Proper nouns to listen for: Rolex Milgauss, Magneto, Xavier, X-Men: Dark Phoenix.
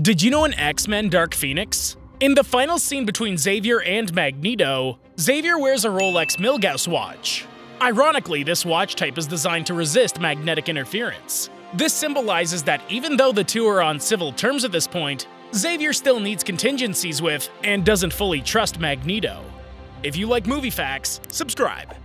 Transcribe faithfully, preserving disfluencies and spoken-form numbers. Did you know in X-Men: Dark Phoenix? In the final scene between Xavier and Magneto, Xavier wears a Rolex Milgauss watch. Ironically, this watch type is designed to resist magnetic interference. This symbolizes that even though the two are on civil terms at this point, Xavier still needs contingencies with and doesn't fully trust Magneto. If you like movie facts, subscribe.